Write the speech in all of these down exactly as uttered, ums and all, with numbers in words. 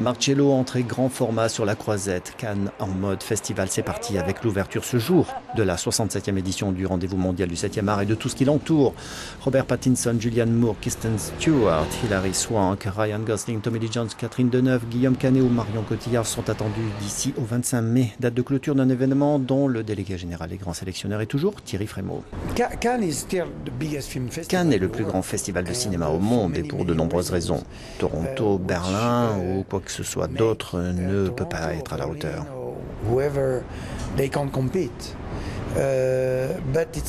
Marcello entrée grand format sur la croisette. Cannes en mode festival, c'est parti avec l'ouverture ce jour de la soixante-septième édition du rendez-vous mondial du septième art et de tout ce qui l'entoure. Robert Pattinson, Julianne Moore, Kirsten Stewart, Hilary Swank, Ryan Gosling, Tommy Lee Jones, Catherine Deneuve, Guillaume Canet ou Marion Cotillard sont attendus d'ici au vingt-cinq mai, date de clôture d'un événement dont le délégué général et grand sélectionneur est toujours Thierry Frémaux. Cannes est le plus grand festival de cinéma au monde et pour de nombreuses raisons. Toronto, Berlin ou quoi que ce soit d'autre ne peut pas être à la hauteur.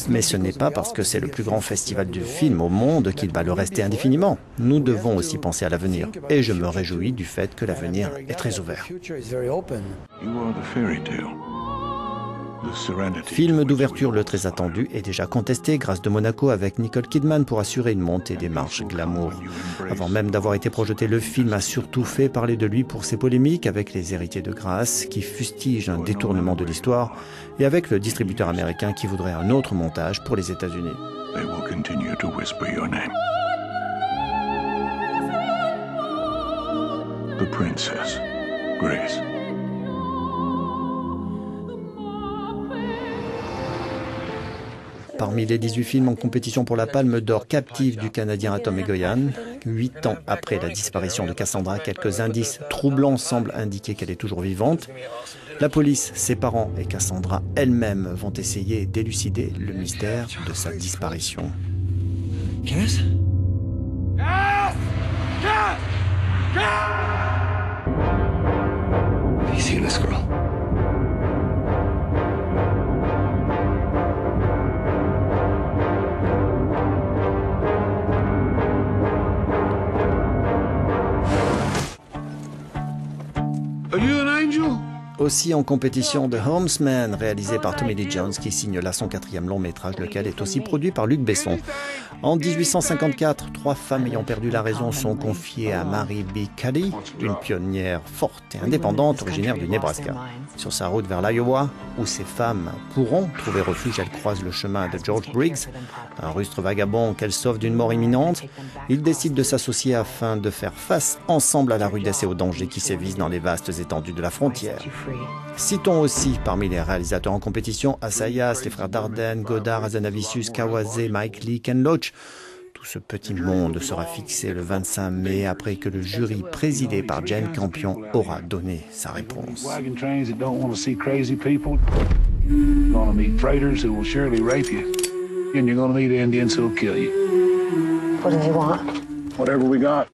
Mais ce n'est pas parce que c'est le plus grand festival du film au monde qu'il va le rester indéfiniment. Nous devons aussi penser à l'avenir. Et je me réjouis du fait que l'avenir est très ouvert. Film d'ouverture le très attendu et déjà contesté, Grace de Monaco avec Nicole Kidman pour assurer une montée des marches glamour. Avant même d'avoir été projeté, le film a surtout fait parler de lui pour ses polémiques avec les héritiers de Grace qui fustigent un détournement de l'histoire et avec le distributeur américain qui voudrait un autre montage pour les États-Unis. The Princess, Grace. Parmi les dix-huit films en compétition pour la Palme d'Or captive du Canadien Atom Egoyan, huit ans après la disparition de Cassandra, quelques indices troublants semblent indiquer qu'elle est toujours vivante. La police, ses parents et Cassandra elle-même vont essayer d'élucider le mystère de sa disparition. Cass? Cass! Cass! Cass! You see this girl? Aussi en compétition, The Homesman, réalisé par Tommy Lee Jones, qui signe là son quatrième long métrage, lequel est aussi produit par Luc Besson. En dix-huit cent cinquante-quatre, trois femmes ayant perdu la raison sont confiées à Mary B. Kelly, une pionnière forte et indépendante originaire du Nebraska. Sur sa route vers l'Iowa, où ces femmes pourront trouver refuge, elles croisent le chemin de George Briggs, un rustre vagabond qu'elles sauvent d'une mort imminente. Ils décident de s'associer afin de faire face ensemble à la rudesse et aux dangers qui sévissent dans les vastes étendues de la frontière. Citons aussi parmi les réalisateurs en compétition Assayas, les frères Dardenne, Godard, Azanavicius, Kawase, Mike Lee, Ken Loach. Tout ce petit monde sera fixé le vingt-cinq mai après que le jury présidé par Jane Campion aura donné sa réponse.